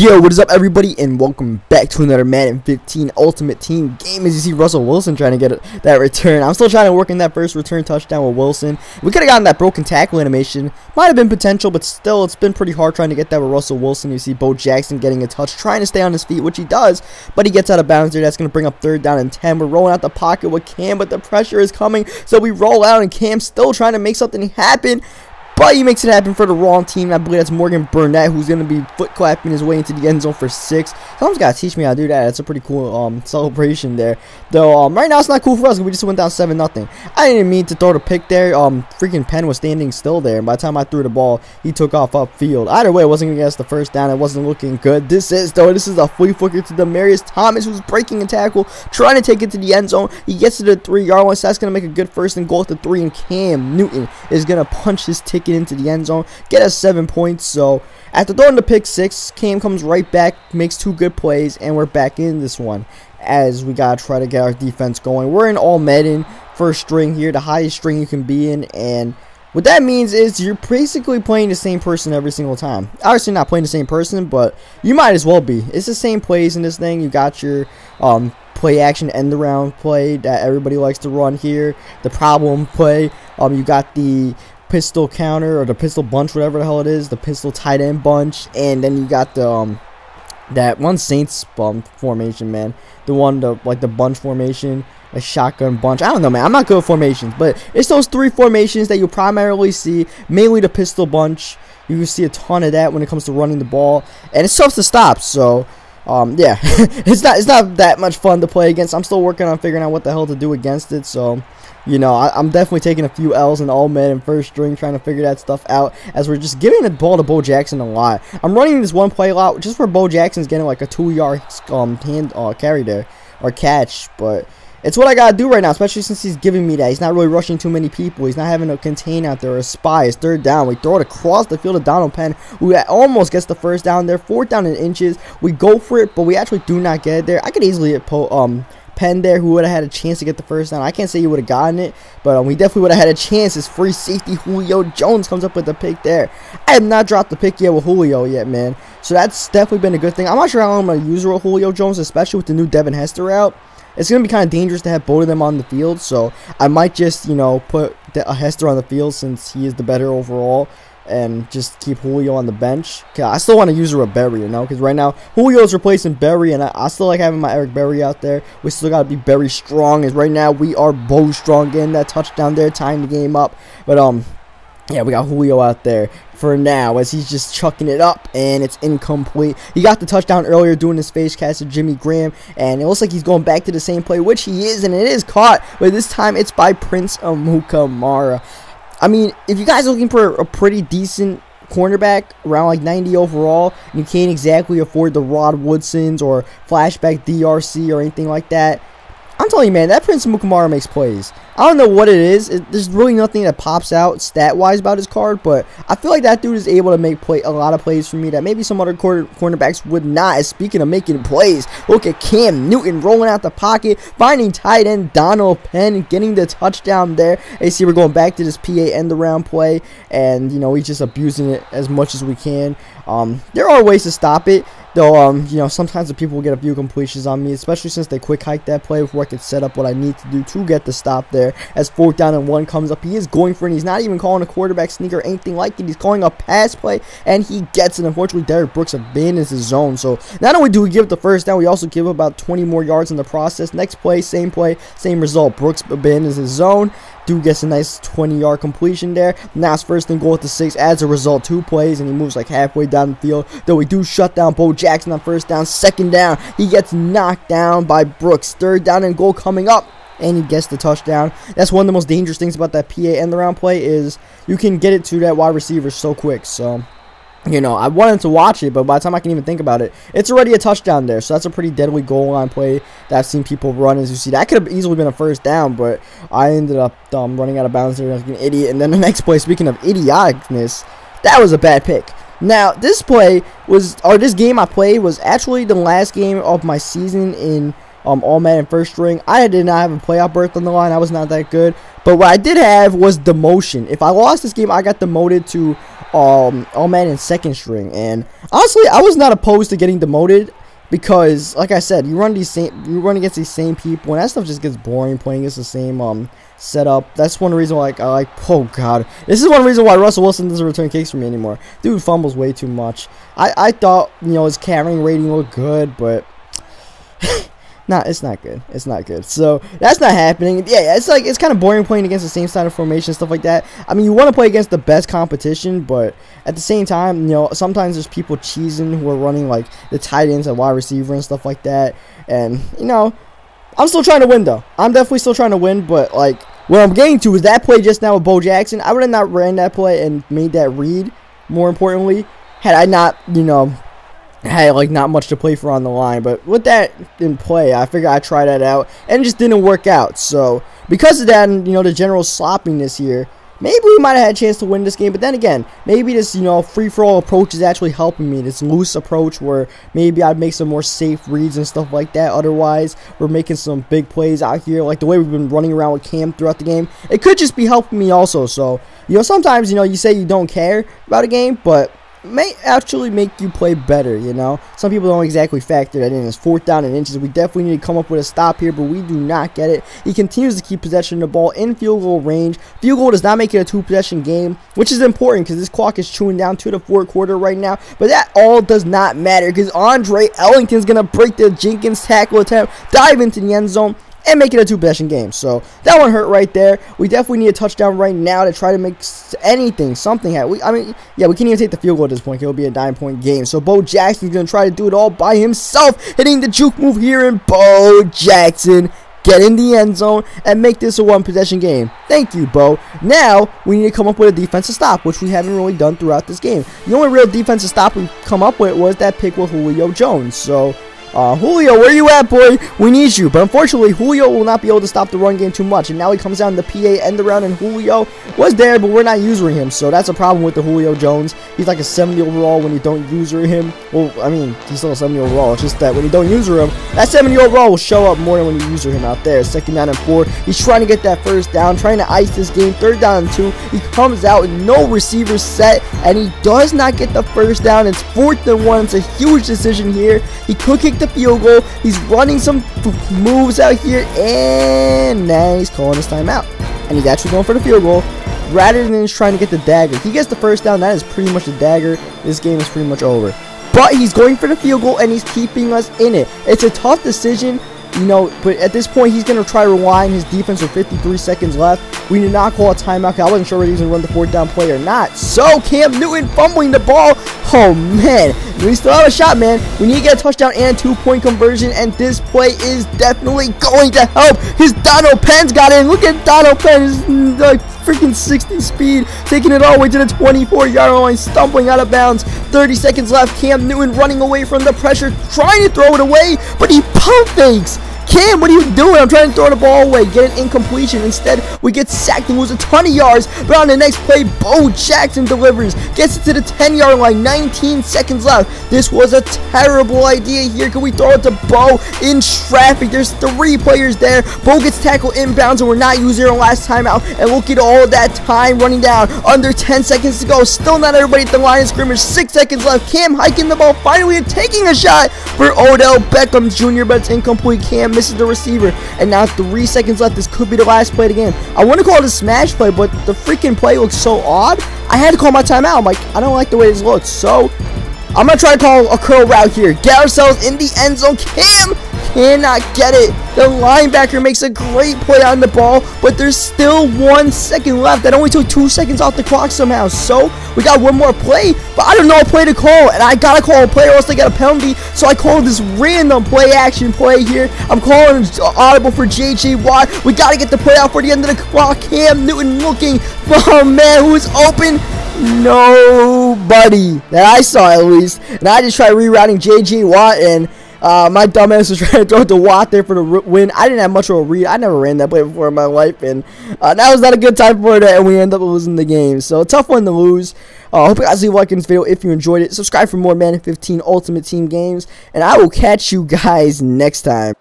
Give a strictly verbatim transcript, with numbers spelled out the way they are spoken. Yo, what is up, everybody, and welcome back to another Madden fifteen Ultimate Team game. As you see, Russell Wilson trying to get a, that return. I'm still trying to work in that first return touchdown with Wilson. We could have gotten that broken tackle animation. Might have been potential, but still, it's been pretty hard trying to get that with Russell Wilson. You see Bo Jackson getting a touch, trying to stay on his feet, which he does, but he gets out of bounds there. That's going to bring up third down and ten. We're rolling out the pocket with Cam, but the pressure is coming, so we roll out, and Cam's still trying to make something happen. But he makes it happen for the wrong team. I believe that's Morgan Burnett, who's going to be foot clapping his way into the end zone for six. Someone's got to teach me how to do that. That's a pretty cool um, celebration there. Though um, right now it's not cool for us because we just went down seven nothing. I didn't mean to throw the pick there. Um, freaking Penn was standing still there. And by the time I threw the ball, he took off upfield. Either way, it wasn't going to get us the first down. It wasn't looking good. This is, though, this is a flea flicker to Demarius Thomas, who's breaking a tackle, trying to take it to the end zone. He gets to the three-yard line, so that's going to make a good first and goal at the three. And Cam Newton is going to punch his ticket into the end zone, get us seven points. So after throwing the pick six, Cam comes right back, makes two good plays, and we're back in this one as we gotta try to get our defense going. We're in all Madden first string here, the highest string you can be in, and what that means is you're basically playing the same person every single time. Obviously not playing the same person, but you might as well be. It's the same plays in this thing. You got your um play action end around play that everybody likes to run here, the problem play. Um you got the pistol counter, or the pistol bunch, whatever the hell it is, the pistol tight end bunch, and then you got the um that one Saints um, formation, man, the one the like the bunch formation, a shotgun bunch. I don't know, man, I'm not good at formations, but it's those three formations that you primarily see, mainly the pistol bunch. You can see a ton of that when it comes to running the ball, and it's tough to stop. So um yeah, it's not it's not that much fun to play against. I'm still working on figuring out what the hell to do against it. So you know, I, I'm definitely taking a few L's in all men and first string, trying to figure that stuff out as we're just giving the ball to Bo Jackson a lot. I'm running this one play a lot just where Bo Jackson's getting like a two-yard um, hand uh, carry there, or catch, but it's what I gotta do right now, especially since he's giving me that. He's not really rushing too many people. He's not having to contain out there or a spy. It's third down. We throw it across the field to Donald Penn, who almost gets the first down there. Fourth down in inches. We go for it, but we actually do not get it there. I could easily hit po um. Penn there, who would have had a chance to get the first down. I can't say he would have gotten it, but um, we definitely would have had a chance. His free safety, Julio Jones, comes up with the pick there. I have not dropped the pick yet with Julio yet, man. So that's definitely been a good thing. I'm not sure how long I'm going to use Julio Jones, especially with the new Devin Hester out. It's going to be kind of dangerous to have both of them on the field, so I might just, you know, put De- uh, Hester on the field since he is the better overall, and just keep Julio on the bench. I still want to use her with Berry, you know, because right now Julio's replacing Berry, and I, I still like having my Eric Berry out there. We still got to be Berry strong, as right now we are Bo strong, getting that touchdown there, tying the game up. But um, yeah, we got Julio out there for now, as he's just chucking it up, and it's incomplete. He got the touchdown earlier doing his face cast to Jimmy Graham, and it looks like he's going back to the same play, which he is, and it is caught, but this time it's by Prince Amukamara. I mean, if you guys are looking for a pretty decent cornerback, around like ninety overall, you can't exactly afford the Rod Woodsons or flashback D R C or anything like that. I'm telling you, man, that Prince Amukamara makes plays. I don't know what it is. It, there's really nothing that pops out stat-wise about his card, but I feel like that dude is able to make play a lot of plays for me that maybe some other quarter, cornerbacks would not. Speaking of making plays, look at Cam Newton rolling out the pocket, finding tight end Donald Penn, getting the touchdown there. You see, we're going back to this P A end-around play, and, you know, he's just abusing it as much as we can. Um, there are ways to stop it. Though, um, you know, sometimes the people will get a few completions on me, especially since they quick hike that play before I could set up what I need to do to get the stop there. As fourth down and one comes up, he is going for it. And he's not even calling a quarterback sneak or anything like it. He's calling a pass play, and he gets it. Unfortunately, Derek Brooks abandons his zone. So not only do we give the first down, we also give about twenty more yards in the process. Next play, same play, same result. Brooks abandons his zone. Dude gets a nice twenty-yard completion there. Now it's first and goal at the six. As a result, two plays, and he moves like halfway down the field. Though we do shut down Bo Jackson on first down. Second down, he gets knocked down by Brooks. Third down and goal coming up, and he gets the touchdown. That's one of the most dangerous things about that P A end-around play, is you can get it to that wide receiver so quick. So, you know, I wanted to watch it, but by the time I can even think about it, it's already a touchdown there. So that's a pretty deadly goal line play that I've seen people run. As you see, that could have easily been a first down, but I ended up um, running out of bounds there like an idiot. And then the next play, speaking of idioticness, that was a bad pick. Now, this play was, or this game I played was actually the last game of my season in um, All Madden First String. I did not have a playoff berth on the line. I was not that good. But what I did have was demotion. If I lost this game, I got demoted to um, All-Madden second string. And honestly, I was not opposed to getting demoted because, like I said, you run these same, you run against these same people, and that stuff just gets boring playing against the same um setup. That's one reason why, like, I like, oh god, this is one reason why Russell Wilson doesn't return kicks for me anymore. Dude fumbles way too much. I I thought, you know, his carrying rating looked good, but. Nah, it's not good. It's not good. So that's not happening. Yeah, it's like it's kind of boring playing against the same side of formation, stuff like that. I mean, you want to play against the best competition, but at the same time, you know, sometimes there's people cheesing who are running like the tight ends and wide receiver and stuff like that. And you know, I'm still trying to win though. I'm definitely still trying to win, but like what I'm getting to is that play just now with Bo Jackson. I would have not ran that play and made that read. More importantly, had I not, you know. Had like not much to play for on the line, but with that in play, I figured I tried that out, and it just didn't work out. So because of that, and you know the general sloppiness here, maybe we might have had a chance to win this game. But then again, maybe this you know free for all approach is actually helping me. This loose approach where maybe I'd make some more safe reads and stuff like that. Otherwise, we're making some big plays out here, like the way we've been running around with Cam throughout the game. It could just be helping me also. So you know sometimes you know you say you don't care about a game, but may actually make you play better, you know. Some people don't exactly factor that in. It's fourth down and inches. We definitely need to come up with a stop here, but we do not get it. He continues to keep possession of the ball in field goal range. Field goal does not make it a two-possession game, which is important because this clock is chewing down to the fourth quarter right now. But that all does not matter because Andre Ellington is going to break the Jenkins tackle attempt, dive into the end zone, and make it a two-possession game. So that one hurt right there. We definitely need a touchdown right now to try to make anything, something happen. We, I mean, yeah, we can't even take the field goal at this point. It'll be a nine-point game. So Bo Jackson's going to try to do it all by himself, hitting the juke move here, and Bo Jackson get in the end zone and make this a one-possession game. Thank you, Bo. Now we need to come up with a defensive stop, which we haven't really done throughout this game. The only real defensive stop we come up with was that pick with Julio Jones. So. Uh, Julio, where you at, boy? We need you. But unfortunately, Julio will not be able to stop the run game too much. And now he comes down to the P A end around, and Julio was there, but we're not using him. So that's a problem with the Julio Jones. He's like a seventy overall when you don't use him. Well, I mean, he's still a seventy overall. It's just that when you don't use him, that seventy overall will show up more than when you use him out there. Second down and four. He's trying to get that first down, trying to ice this game. Third down and two. He comes out, no receiver set, and he does not get the first down. It's fourth and one. It's a huge decision here. He could kick the field goal. He's running some moves out here, and now he's calling his timeout, and he's actually going for the field goal rather than just trying to get the dagger. He gets the first down. That is pretty much the dagger. This game is pretty much over, but he's going for the field goal, and he's keeping us in it. It's a tough decision, you know, but at this point, he's going to try to rewind his defense with fifty-three seconds left. We did not call a timeout because I wasn't sure whether he was going to run the fourth down play or not. So, Cam Newton fumbling the ball. Oh, man. We still have a shot, man. We need to get a touchdown and a two-point conversion, and this play is definitely going to help. His Donald Penn's got in. Look at Donald Penn. He's like freaking sixty speed, taking it all the way to the twenty-four yard line, stumbling out of bounds. thirty seconds left. Cam Newton running away from the pressure, trying to throw it away, but he pump fakes. Cam, what are you doing? I'm trying to throw the ball away. Get an incompletion. Instead, we get sacked and lose a ton of yards. But on the next play, Bo Jackson delivers. Gets it to the ten yard line. nineteen seconds left. This was a terrible idea here. Can we throw it to Bo in traffic? There's three players there. Bo gets tackled inbounds, and we're not using our last timeout. And look at all that time running down. Under ten seconds to go. Still not everybody at the line of scrimmage. six seconds left. Cam hiking the ball finally and taking a shot for Odell Beckham Junior But it's incomplete. Cam misses the receiver, and now three seconds left. This could be the last play of the game. I want to call it a smash play, but the freaking play looks so odd. I had to call my timeout. I'm like, I don't like the way this looks, so I'm gonna try to call a curl route here. Get ourselves in the end zone. Cam cannot get it. The linebacker makes a great play on the ball, but there's still one second left. That only took two seconds off the clock somehow. So we got one more play, but I don't know a play to call, and I gotta call a play or else they got a penalty. So I called this random play action play here. I'm calling audible for J J. Watt. We gotta get the play out for the end of the clock. Cam Newton looking for a man who's open. Nobody that I saw, at least. And I just tried rerouting J J. Watt, and uh, my dumbass was trying to throw it to Watt there for the win. I didn't have much of a read. I never ran that play before in my life, and uh, that was not a good time for that, and we ended up losing the game. So, tough one to lose. I uh, hope you guys leave a like in this video if you enjoyed it. Subscribe for more Madden fifteen Ultimate Team games, and I will catch you guys next time.